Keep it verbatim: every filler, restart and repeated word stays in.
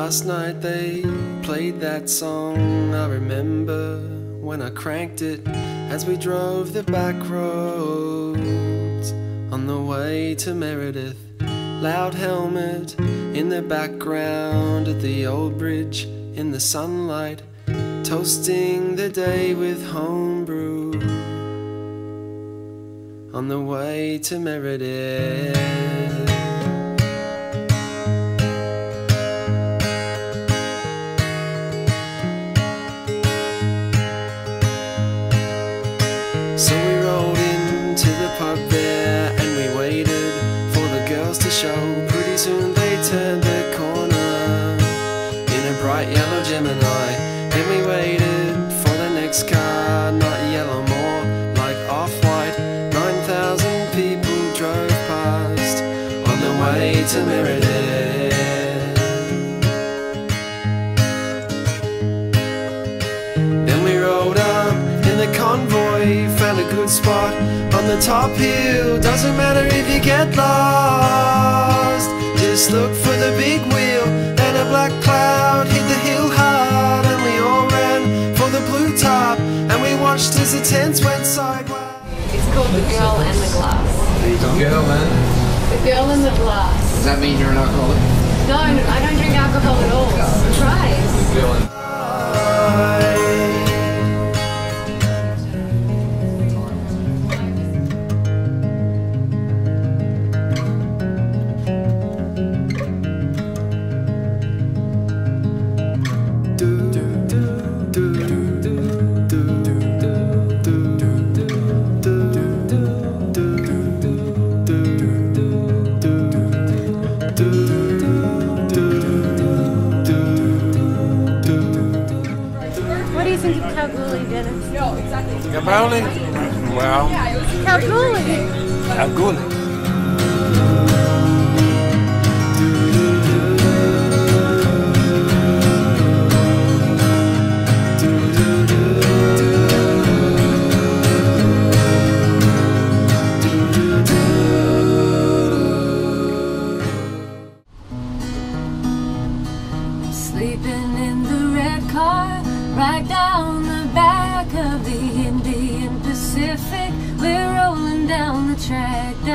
Last night they played that song. I remember when I cranked it as we drove the back roads on the way to Meredith. Loud helmet in the background at the old bridge in the sunlight, toasting the day with homebrew on the way to Meredith. So we rolled into the pub there and we waited for the girls to show. Pretty soon they turned the corner in a bright yellow Gemini. Then we waited for the next car, not yellow, more like off-white. nine thousand people drove past on the way to Meredith. Then we rolled up in the convoy, found a good spot on the top hill. Doesn't matter if you get lost, just look for the big wheel. Then a black cloud hit the hill hard, and we all ran for the blue top, and we watched as the tents went sideways. It's called The Girl and the Glass. The Girl and? The Girl and the Glass. Does that mean you're an alcoholic? No, I don't drink alcohol at all. No. Try. The Girl and Kabuli? Well, Kabuli. Kabuli. Sleeping in the red car, right down the back of the Indian Pacific, we're rolling down the track.